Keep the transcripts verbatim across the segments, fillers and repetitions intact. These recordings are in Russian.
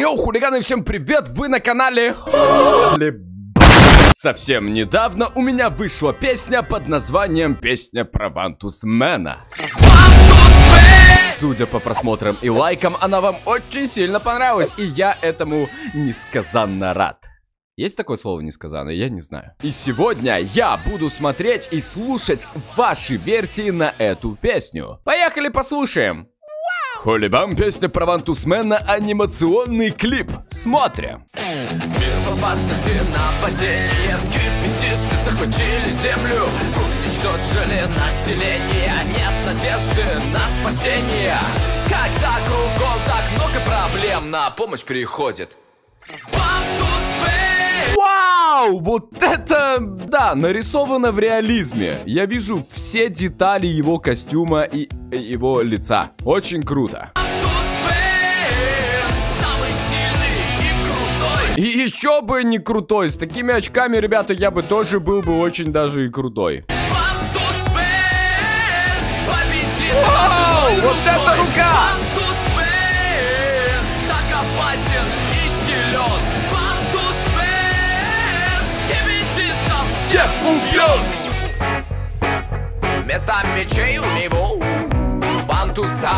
Йоу, хулиганы, всем привет! Вы на канале ХОЛИБАМ. Совсем недавно у меня вышла песня под названием «Песня про Вантусмена». Судя по просмотрам и лайкам, она вам очень сильно понравилась, и я этому несказанно рад. Есть такое слово несказанное? Я не знаю. И сегодня я буду смотреть и слушать ваши версии на эту песню. Поехали, послушаем. Холибам, песня про Вантусмена, анимационный клип. Смотрим. Мир в опасности, нападение, скриппетисты захватили землю. Уничтожили население, нет надежды на спасение. Когда кругом так много проблем, на помощь приходит Вантусмен. Вау, вот это, да, нарисовано в реализме. Я вижу все детали его костюма и его лица. Очень круто. И еще бы не крутой. С такими очками, ребята, я бы тоже был бы очень даже и крутой. Вау, вот это рука! Вместо мечей у него Вантуса.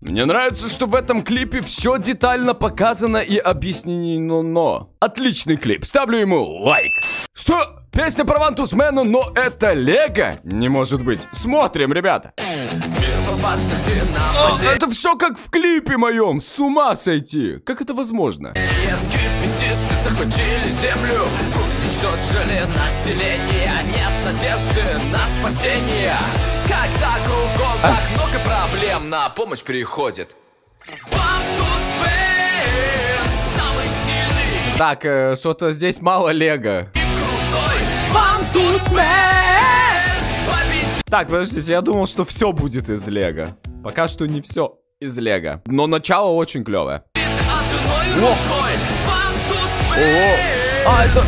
Мне нравится, что в этом клипе все детально показано и объяснено. Но отличный клип, ставлю ему лайк. Что? Песня про Вантусмена, но это лего? Не может быть. Смотрим, ребята. О, это все как в клипе моем. С ума сойти. Как это возможно? Уничтожили население, нет надежды на спасение. Когда кругом а? так много проблем, на помощь приходит Вантусмен, самый сильный. Так, э, что-то здесь мало лего. Вантусмен. Так, подождите, я думал, что все будет из лего. Пока что не все из лего, но начало очень клевое. О! А, это...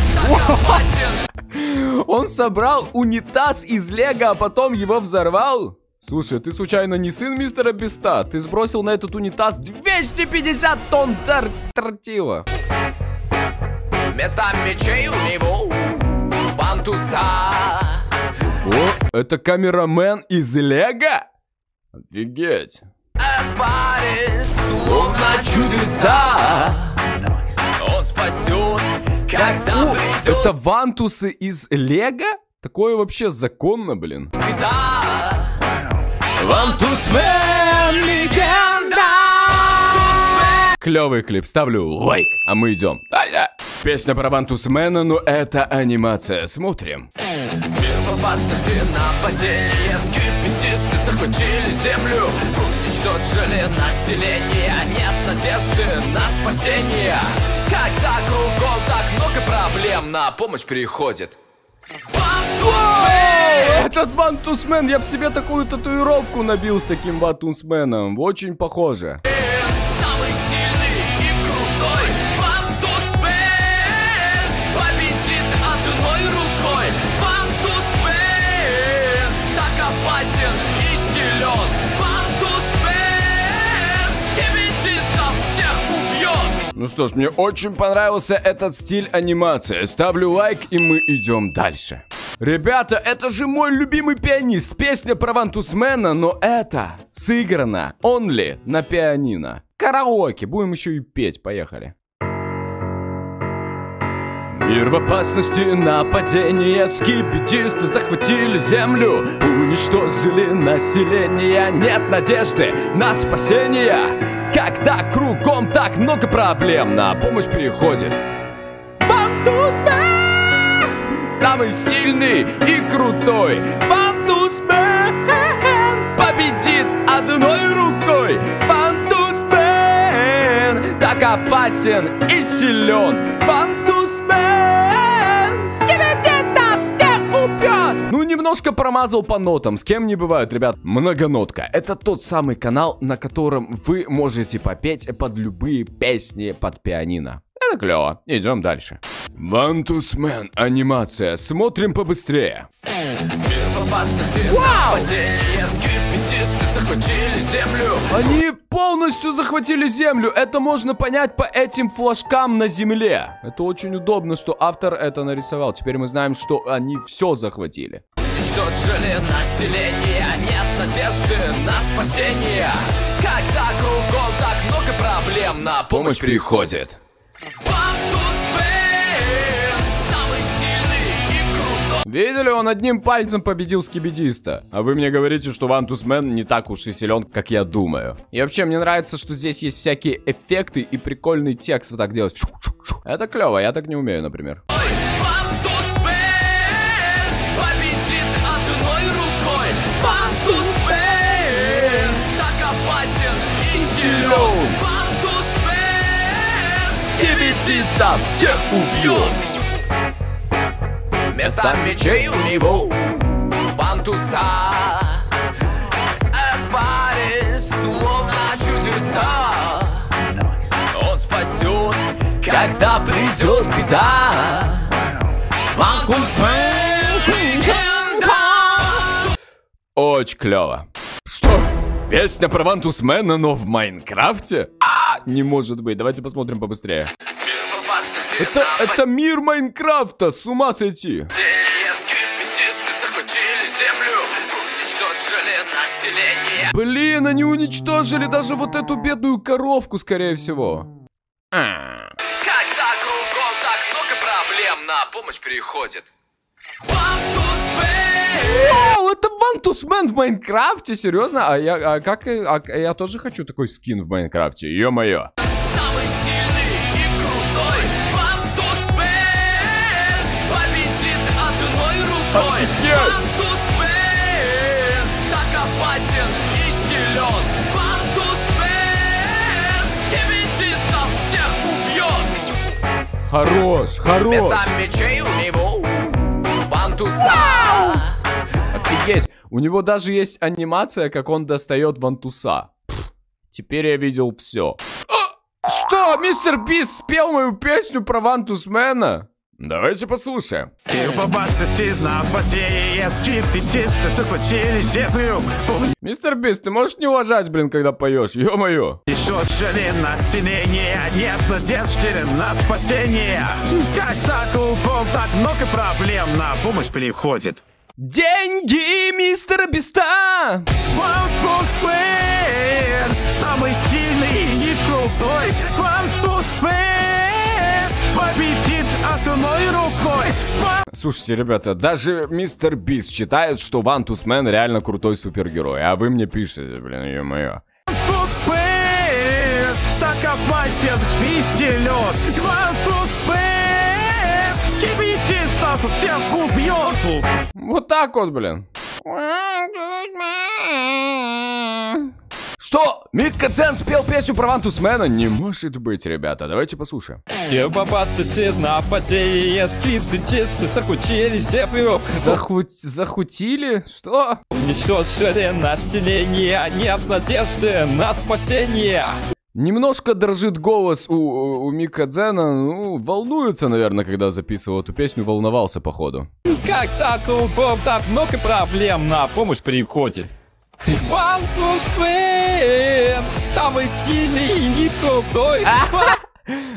Он собрал унитаз из лего, а потом его взорвал? Слушай, ты случайно не сын мистера Биста? Ты сбросил на этот унитаз двести пятьдесят тонн тор тортила. Вместо мечей у него Вантуса. О, это камерамен из лего? Офигеть. Этот парень словно чудеса. Он спасет, когда О, придет. Это вантусы из лего? Такое вообще законно, блин. Да. Вантусмен, легенда. Клевый клип, ставлю лайк. А мы идем. Аля. Песня про Вантусмена, но это анимация. Смотрим. Мир в опасности, нападение, скриппетисты захватили землю. Уничтожили население, нет надежды на спасение. Когда кругом так много проблем, на помощь приходит Вантусмен. Этот Вантусмен, я бы себе такую татуировку набил с таким Вантусменом. Очень похоже. Самый сильный и крутой Вантусмен победит одной рукой. Вантусмен так опасен и силен. Ну что ж, мне очень понравился этот стиль анимации. Ставлю лайк, и мы идем дальше. Ребята, это же мой любимый пианист. Песня про Вантусмена, но это сыграно only на пианино. Караоке, будем еще и петь, поехали. Мир в опасности, нападение, скипетисты захватили землю. Уничтожили население, нет надежды на спасение. Когда кругом так много проблем, на помощь приходит Вантусмен, самый сильный и крутой. Вантусмен победит одной рукой. Вантусмен так опасен и силен. Вантусмен скибидитов не убьет. Ну, немножко промазал по нотам. С кем не бывает, ребят. Многонотка. Это тот самый канал, на котором вы можете попеть под любые песни под пианино. Это клево. Идем дальше. Вантусмен, анимация. Смотрим побыстрее. Вау! Они полностью захватили землю. Это можно понять по этим флажкам на земле. Это очень удобно, что автор это нарисовал. Теперь мы знаем, что они все захватили. Что жили население, нет надежды на спасение. Когда кругом так много проблем, на помощь, помощь приходит. Видели, он одним пальцем победил скибидиста. А вы мне говорите, что Вантусмен не так уж и силен, как я думаю. И вообще, мне нравится, что здесь есть всякие эффекты и прикольный текст вот так делать. Это клево, я так не умею, например. Скибидиста всех убьет. Вместо мечей у него пантуса. Этот парень словно чудеса. Он спасет, когда придет беда. Очень клево. Что? Песня про Вантусмена, но в Майнкрафте? А, не может быть, давайте посмотрим побыстрее. Это, это мир Майнкрафта, с ума сойти. Блин, они уничтожили даже вот эту бедную коровку, скорее всего. Когда кругом так много проблем, на помощь приходит. Вау, это Вантусмен в Майнкрафте, серьезно? А я, а как, а, я тоже хочу такой скин в Майнкрафте, ё-моё. Вантусмен так опасен и силен. Вантусмен скибидистов всех убьет. Хорош, хорош. Вместо мечей у него Вантуса. Офигеть, у него даже есть анимация, как он достает Вантуса. Пфф, теперь я видел все. А, что, мистер Бист спел мою песню про Вантусмена? Давайте послушаем. Мистер Бист, ты можешь не уважать, блин, когда поешь, ё-моё. Еще жили население, нет надежды на спасение. Как так угол, так много проблем, на помощь приходит. Деньги мистера Биста! Вантусмен, самый сильный и крутой. Вантусмен победит одной рукой. Слушайте, ребята, даже мистер Бист считает, что Вантусмен реально крутой супергерой. А вы мне пишете, блин, ё-моё. Вантусмен так опасен и силен. Вантусмен скибидистов всех убьет. Вот так вот, блин. Что? Мика Дзен спел песню про Вантусмена? Не может быть, ребята. Давайте послушаем. Заху... Захутили? Что? Немножко дрожит голос у, у, у Мика Дзена. Ну, волнуется, наверное, когда записывал эту песню. Волновался, походу. Как так угол, так много проблем, на помощь приходит. Вантусмен, самый сильный и не крутой.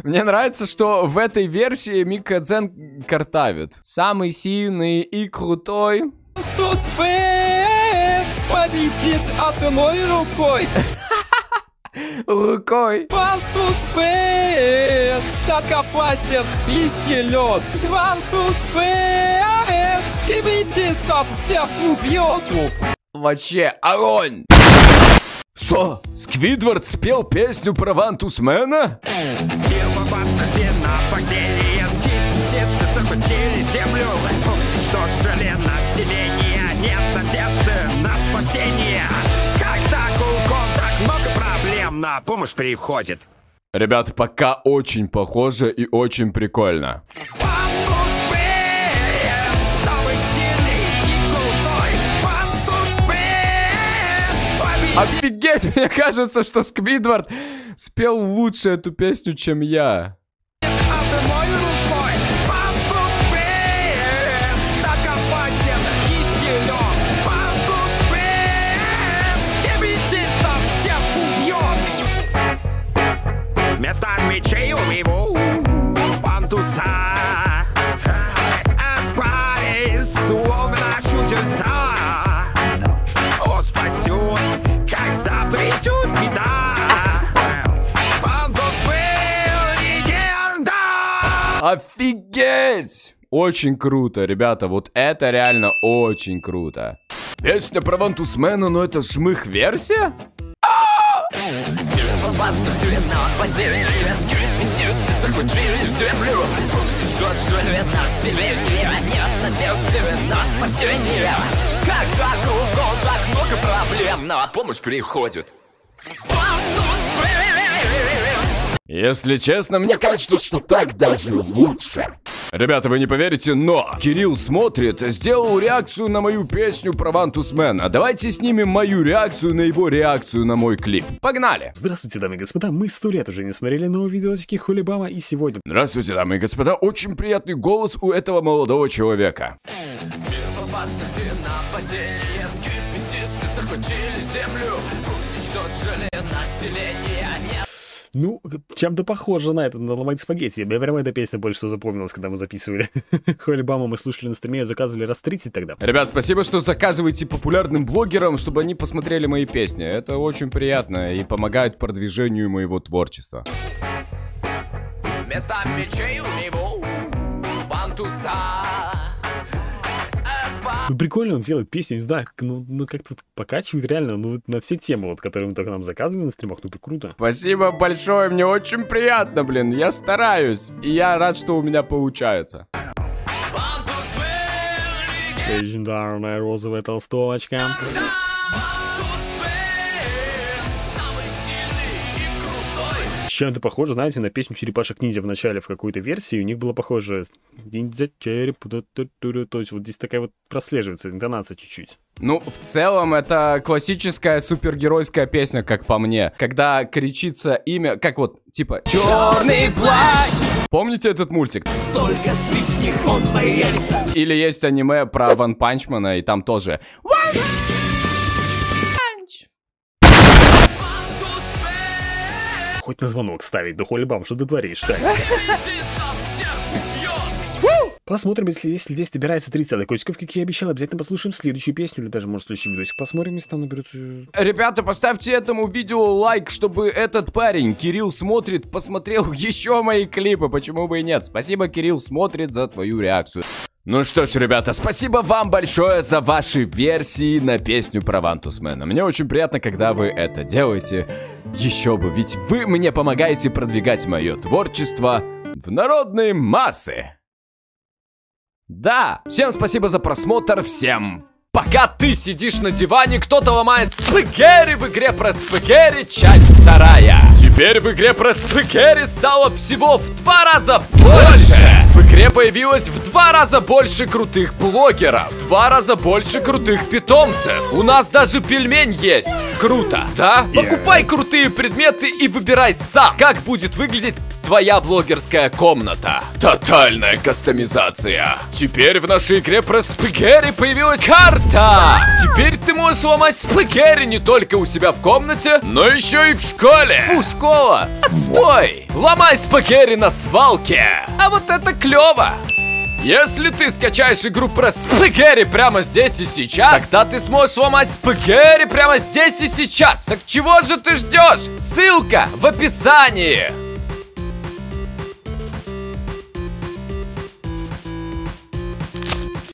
Мне нравится, что в этой версии Мика Дзен картавит. Самый сильный и крутой. Вантусмен победит одной рукой. Рукой. Вантусмен так опасен и силен. Вантусмен скибидистов всех убьет. Вообще, огонь! Что? Сквидвард спел песню про Вантусмена? На помощь приходит. Ребят, пока очень похоже и очень прикольно. Офигеть, мне кажется, что Сквидвард спел лучше эту песню, чем я. вместо мечей у моего пантуса отправить словно чудеса. О, спасет, когда придет беда. Офигеть! Очень круто, ребята, вот это реально очень круто. Песня про Вантусмена, но это жмых-версия? Так много проблем, но помощь приходит. Если честно, мне кажется, что так даже лучше. Ребята, вы не поверите, но Кирилл смотрит, сделал реакцию на мою песню про Вантусмена. Давайте снимем мою реакцию на его реакцию на мой клип. Погнали! Здравствуйте, дамы и господа, мы сто лет уже не смотрели новые видосики ХОЛИБАМа и сегодня... Здравствуйте, дамы и господа, очень приятный голос у этого молодого человека. Ну, чем-то похоже на это, на ломать спагетти. Мне прямо эта песня больше всего запомнилась, когда мы записывали ХОЛИБАМа, мы слушали на стриме и заказывали раз тридцать тогда. Ребят, спасибо, что заказываете популярным блогерам, чтобы они посмотрели мои песни. Это очень приятно и помогает продвижению моего творчества. Вместо мечей у него пантуса. Ну, прикольно он делает песни, не знаю, ну, ну как-то вот покачивает реально, ну на все темы, вот, которые мы только нам заказывали на стримах, ну круто. Спасибо большое, мне очень приятно, блин, я стараюсь, и я рад, что у меня получается. Легендарная розовая толстовочка. Чем-то похоже, знаете, на песню Черепашек-ниндзя в начале, в какой-то версии, у них было похоже ниндзя череп, то есть вот здесь такая вот прослеживается интонация чуть-чуть. Ну, в целом, это классическая супергеройская песня, как по мне, когда кричится имя, как вот, типа «Чёрный плащ». Помните этот мультик? Только свистник, он моя лица. Или есть аниме про Ван Панчмана, и там тоже хоть на звонок ставить, да ХОЛИБАМ, что ты творишь, так? Посмотрим, если, если здесь набирается тридцать лайкосиков, как я и обещал, обязательно послушаем следующую песню, или даже, может, следующий видосик посмотрим, если там наберется... Ребята, поставьте этому видео лайк, чтобы этот парень, Кирилл смотрит, посмотрел еще мои клипы, почему бы и нет. Спасибо, Кирилл смотрит, за твою реакцию. Ну что ж, ребята, спасибо вам большое за ваши версии на песню про Вантусмена. Мне очень приятно, когда вы это делаете. Еще бы, ведь вы мне помогаете продвигать мое творчество в народные массы. Да, всем спасибо за просмотр, всем пока. Ты сидишь на диване, кто-то ломает спагери в игре про спагери, часть вторая. Теперь в игре про спагери стало всего в два раза больше. В игре появилось в два раза больше крутых блогеров, в два раза больше крутых питомцев. У нас даже пельмень есть. Круто, да? Yeah. Покупай крутые предметы и выбирай сам, как будет выглядеть твоя блогерская комната. Тотальная кастомизация. Теперь в нашей игре про спагери появилась карта. Теперь ты можешь ломать спагери не только у себя в комнате, но еще и в школе. Фу, школа, отстой. Ломай спагери на свалке. А вот это клево. Если ты скачаешь игру про спагери прямо здесь и сейчас, тогда ты сможешь ломать спагери прямо здесь и сейчас. Так чего же ты ждешь? Ссылка в описании.